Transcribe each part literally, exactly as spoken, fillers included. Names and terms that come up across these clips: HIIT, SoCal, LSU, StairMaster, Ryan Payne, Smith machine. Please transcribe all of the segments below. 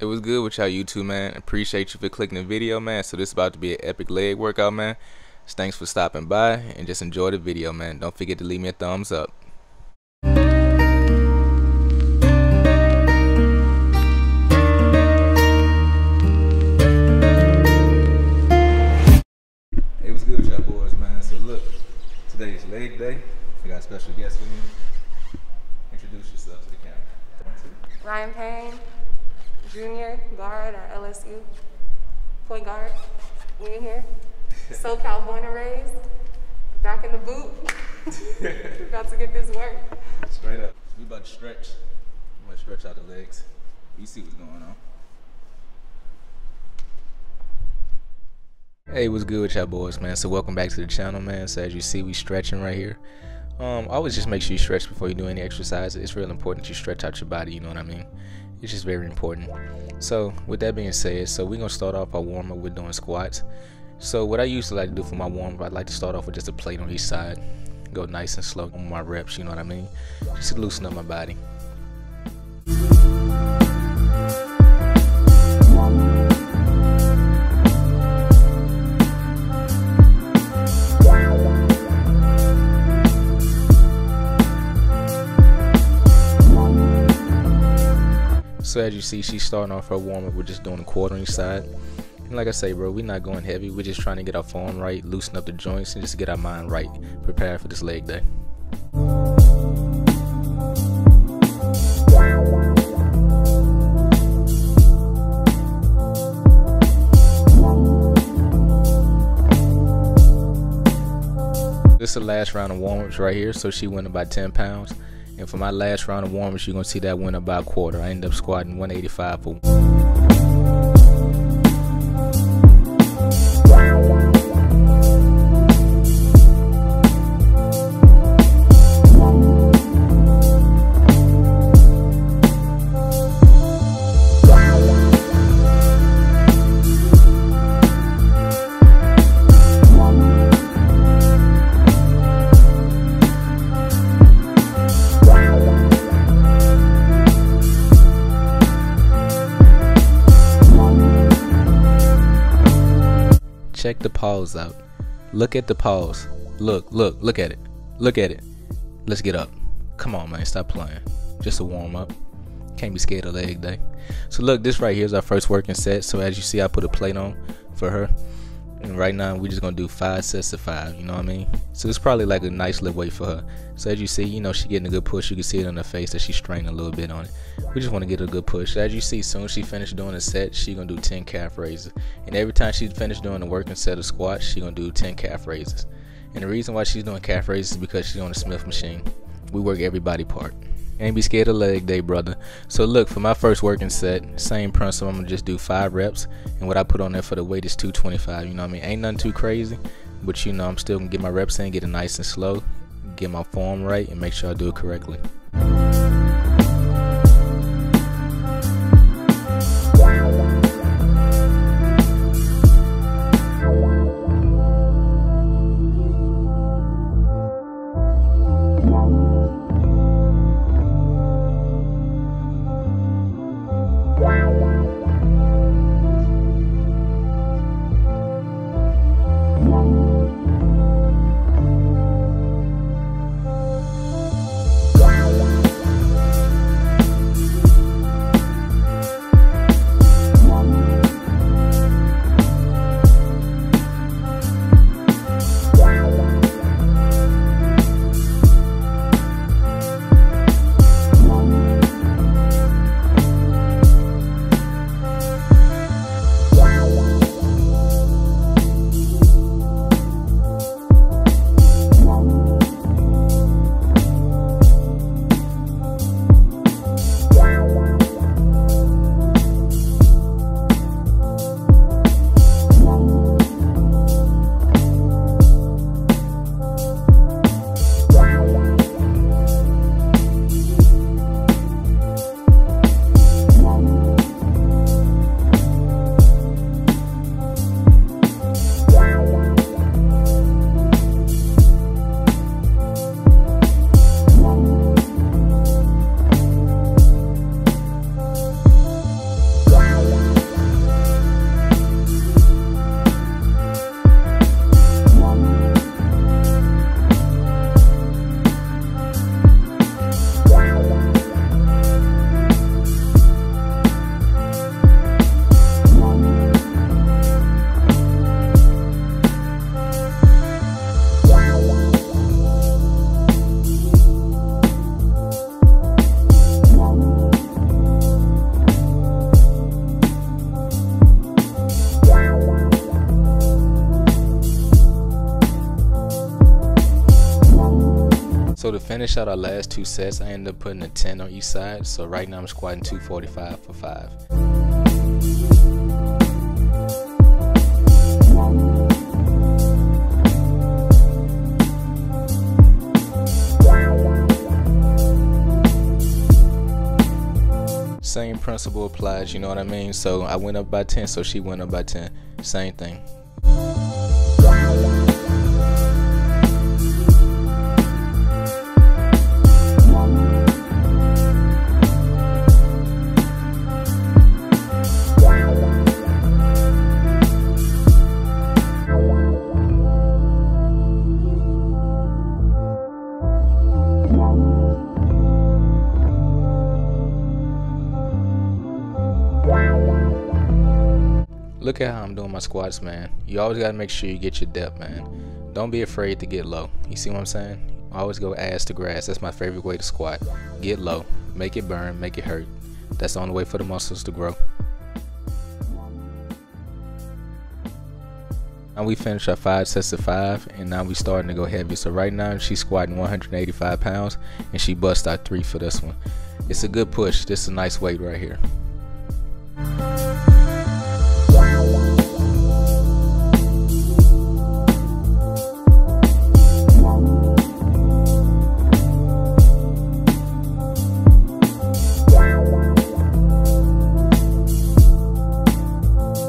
it was good with y'all, YouTube, man. Appreciate you for clicking the video, man. So this is about to be an epic leg workout, man. Just thanks for stopping by and just enjoy the video, man. Don't forget to leave me a thumbs up. Hey, what's good with y'all boys, man? So look, today's leg day. We got a special guest with me. Introduce yourself to the camera. Ryan Payne, junior guard at L S U, point guard. We in here, SoCal born and raised, back in the boot. We're about to get this work. Straight up. We about to stretch. I'm going to stretch out the legs. You see what's going on. Hey, what's good with y'all boys, man? So welcome back to the channel, man. So as you see, we stretching right here. Um, always just make sure you stretch before you do any exercise. It's real important that you stretch out your body, you know what I mean? It's just very important. So with that being said, so we're going to start off our warm-up with doing squats. So what I usually like to do for my warm-up, I like to start off with just a plate on each side. Go nice and slow on my reps, you know what I mean? Just to loosen up my body. So as you see, she's starting off her warm-up. We're just doing a quarter on each side. And like I say, bro, we're not going heavy. We're just trying to get our form right, loosen up the joints, and just get our mind right, prepared for this leg day. This is the last round of warm-ups right here, so she went about ten pounds. And for my last round of warm-ups, you're going to see that went about a quarter. I ended up squatting one eighty-five for . Check the pause out. Look at the pause. Look, look, look at it. Look at it. Let's get up. Come on, man. Stop playing. Just a warm up. Can't be scared of leg day. So look, this right here is our first working set. So as you see, I put a plate on for her. And right now, we're just going to do five sets of five. You know what I mean? So it's probably like a nice little weight for her. So as you see, you know, she's getting a good push. You can see it on her face that she's straining a little bit on it. We just want to get a good push. So as you see, soon as she finished doing a set, she's going to do ten calf raises. And every time she's finished doing a working set of squats, she's going to do ten calf raises. And the reason why she's doing calf raises is because she's on the Smith machine. We work every body part. Ain't be scared of leg day, brother. So look, for my first working set, same principle. I'm gonna just do five reps, and what I put on there for the weight is two twenty-five. You know what I mean? Ain't nothing too crazy, but you know, I'm still gonna get my reps in, get it nice and slow, get my form right, and make sure I do it correctly. Wow. So to finish out our last two sets, I ended up putting a ten on each side. So right now I'm squatting two forty-five for five. Same principle applies, you know what I mean? So I went up by ten, so she went up by ten. Same thing. Look at how I'm doing my squats, man. You always gotta make sure you get your depth, man. Don't be afraid to get low. You see what I'm saying? Always go ass to grass. That's my favorite way to squat. Get low, make it burn, make it hurt. That's the only way for the muscles to grow. Now we finished our five sets of five, and now we starting to go heavy. So right now she's squatting one hundred eighty-five pounds, and she busts out three for this one. It's a good push. This is a nice weight right here.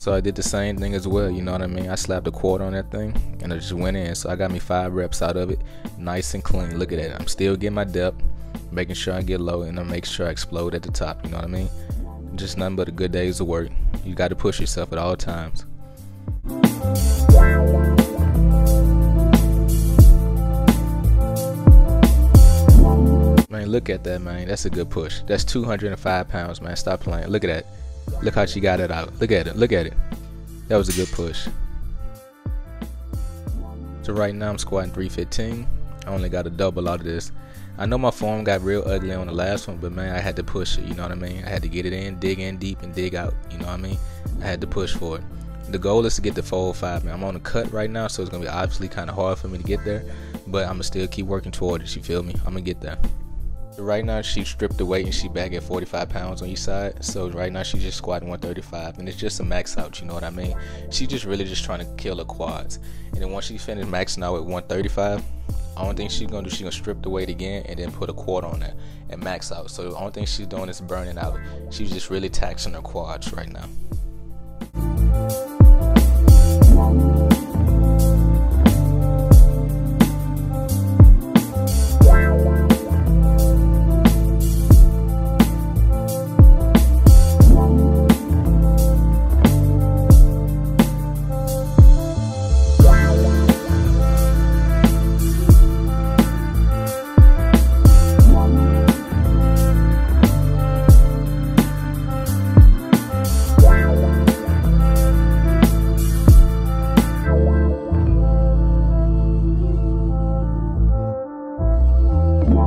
So I did the same thing as well, you know what I mean? I slapped a quarter on that thing and I just went in. So I got me five reps out of it, nice and clean. Look at that, I'm still getting my depth, making sure I get low, and I make sure I explode at the top, you know what I mean? Just nothing but a good day's of work. You got to push yourself at all times. Man, look at that, man. That's a good push. That's two hundred five pounds, man. Stop playing. Look at that. Look how she got it out. Look at it. Look at it. That was a good push. So right now I'm squatting three fifteen. I only got a double out of this. I know my form got real ugly on the last one, but man, I had to push it. You know what I mean? I had to get it in, dig in deep, and dig out. You know what I mean? I had to push for it. The goal is to get the four oh five, man. I'm on a cut right now, so it's going to be obviously kind of hard for me to get there, but I'm going to still keep working toward it. You feel me? I'm going to get there. Right now she stripped the weight and she back at forty-five pounds on each side. So right now she's just squatting one thirty-five, and it's just a max out, you know what I mean? She just really just trying to kill her quads. And then once she finished maxing out at one thirty-five, the only thing she's gonna do, she's gonna strip the weight again and then put a quarter on that and max out. So the only thing she's doing is burning out. She's just really taxing her quads right now.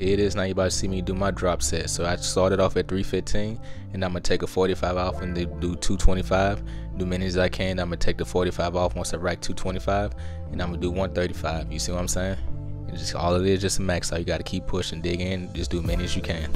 It is now, you about to see me do my drop set. So I started off at three fifteen, and I'm gonna take a forty-five off and then do two twenty-five. Do many as I can. I'm gonna take the forty-five off once I rack two twenty-five, and I'm gonna do one thirty-five. You see what I'm saying? It's just all it is, just a max out. You gotta keep pushing, dig in, just do many as you can.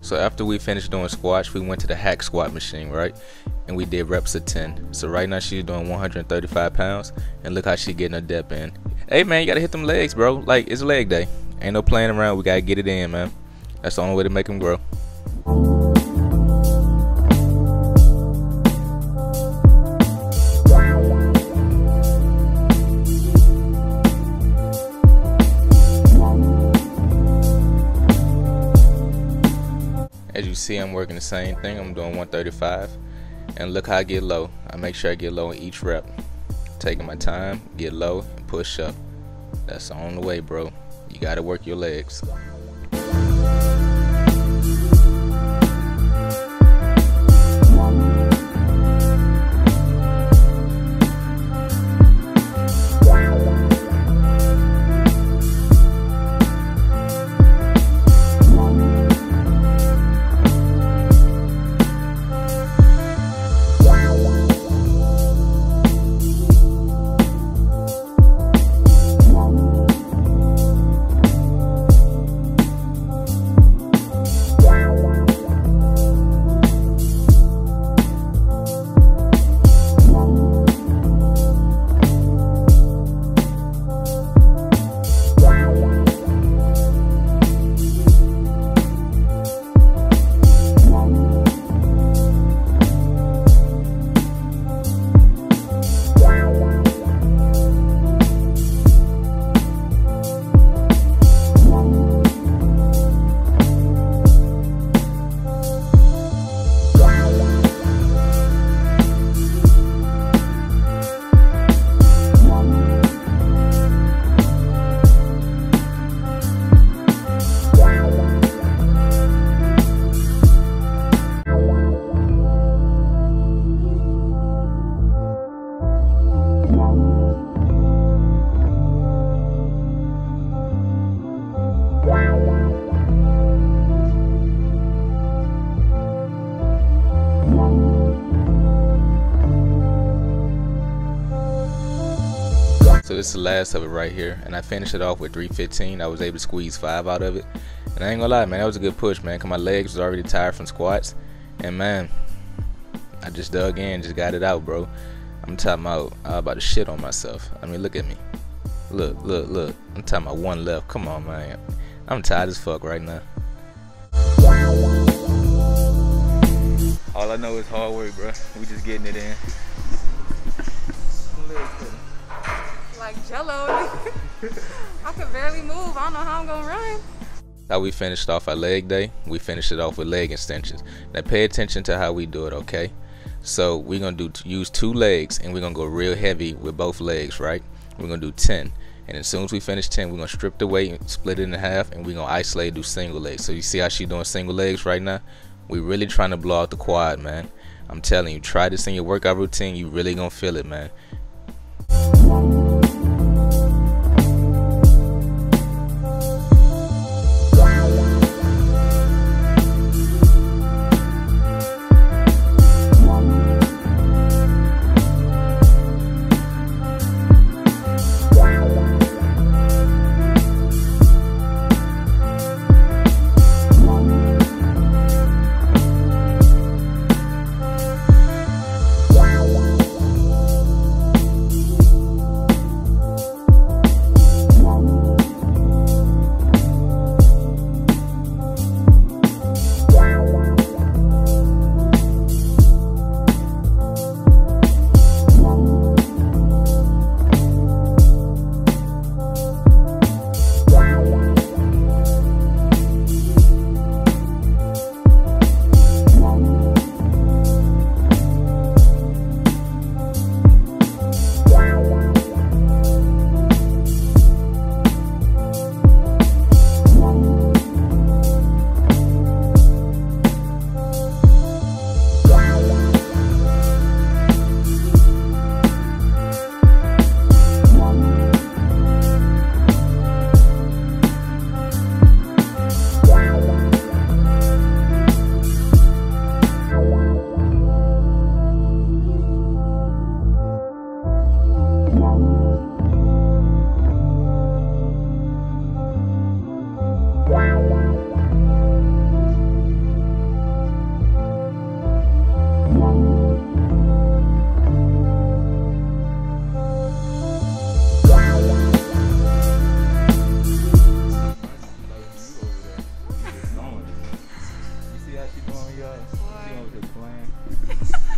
So after we finished doing squats, we went to the hack squat machine, right? And we did reps of ten. So right now she's doing one hundred thirty-five pounds, and look how she getting her depth in. Hey man, you gotta hit them legs, bro. Like, it's leg day. Ain't no playing around. We gotta get it in, man. That's the only way to make them grow. As you see, I'm working the same thing. I'm doing one thirty-five, and look how I get low. I make sure I get low in each rep, taking my time, get low, and push up. That's the only way, bro. You gotta work your legs. this is the last of it right here, and I finished it off with three fifteen. I was able to squeeze five out of it, and I ain't gonna lie, man, that was a good push, man, because my legs was already tired from squats, and man, I just dug in, just got it out, bro. I'm talking about, I'm about to shit on myself. I mean, look at me. Look, look, look. I'm talking about one left. Come on, man. I'm tired as fuck right now. All I know is hard work, bro. We just getting it in. Like Jello. I could barely move. I don't know how I'm gonna run. How we finished off our leg day, we finished it off with leg extensions. Now pay attention to how we do it, okay? So we're gonna do use two legs, and we're gonna go real heavy with both legs, right? We're gonna do ten, and as soon as we finish ten, we're gonna strip the weight and split it in half, and we're gonna isolate and do single legs. So you see how she doing single legs right now? We really trying to blow out the quad, man. I'm telling you, try this in your workout routine, you really gonna feel it, man.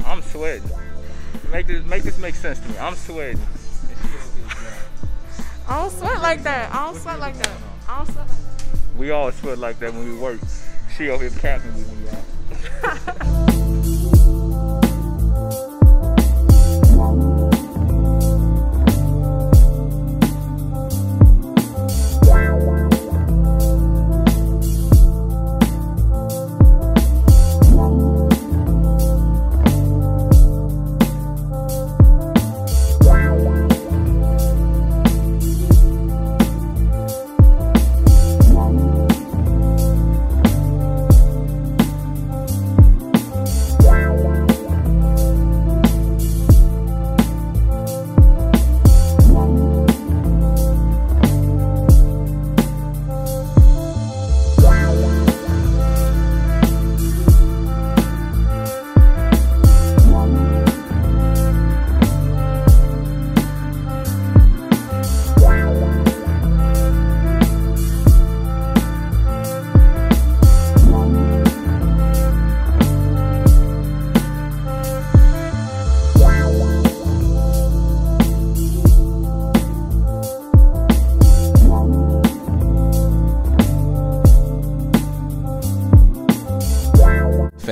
I'm sweating. Make this make this make sense to me. I'm sweating. I don't sweat like that. I don't sweat like that. I don't sweat like that. We all sweat like that when we work. She over here capping me when we out.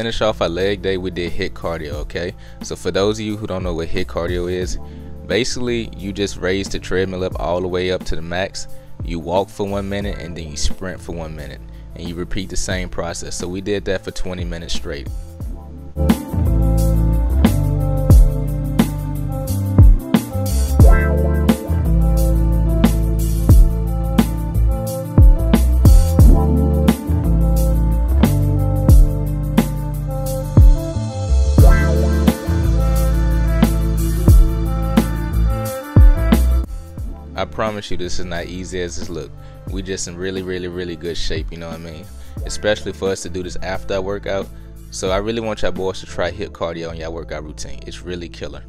Finish off our leg day, we did HIIT cardio, okay? So for those of you who don't know what HIIT cardio is, basically you just raise the treadmill up all the way up to the max, you walk for one minute, and then you sprint for one minute, and you repeat the same process. So we did that for twenty minutes straight. promise you this is not easy as this look. We just in really, really, really good shape, you know what I mean? Especially for us to do this after I workout. So I really want y'all boys to try HIIT cardio on y'all workout routine. It's really killer.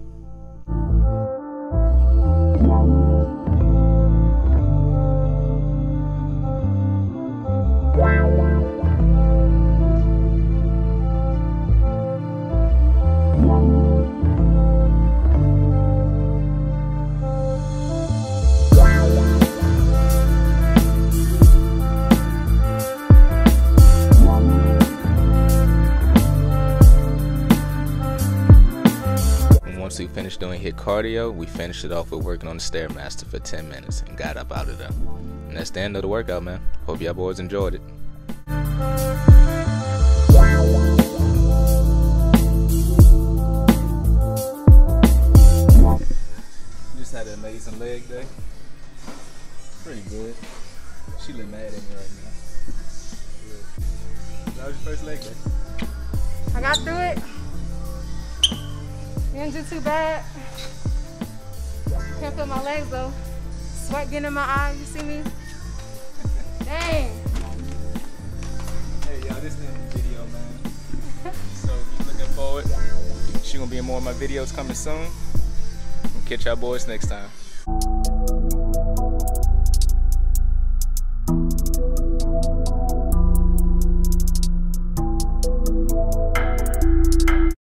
We finished doing HIIT cardio, we finished it off with working on the StairMaster for ten minutes and got up out of there. And that's the end of the workout, man. Hope y'all boys enjoyed it. Just had an amazing leg day. Pretty good. She look mad at me right now. That was your first leg day. I got through it. Didn't do too bad. Can't feel my legs though. Sweat getting in my eye, you see me? Dang. Hey y'all, this is the end of the video, man. So keep looking forward. She's gonna be in more of my videos coming soon. We'll catch y'all boys next time.